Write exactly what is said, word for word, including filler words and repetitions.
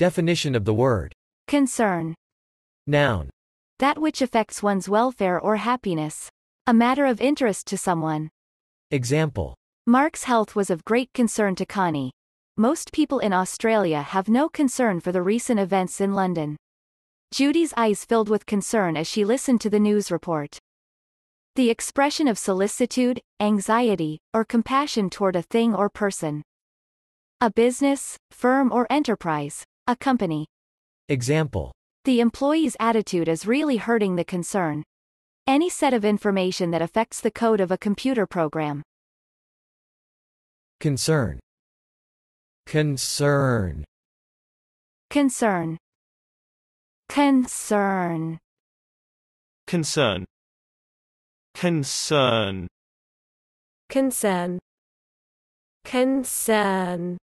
Definition of the word. Concern. Noun. That which affects one's welfare or happiness. A matter of interest to someone. Example. Mark's health was of great concern to Connie. Most people in Australia have no concern for the recent events in London. Judy's eyes filled with concern as she listened to the news report. The expression of solicitude, anxiety, or compassion toward a thing or person. A business, firm or enterprise, a company. Example. The employee's attitude is really hurting the concern. Any set of information that affects the code of a computer program. Concern. Concern. Concern. Concern. Concern. Concern. Concern. Concern.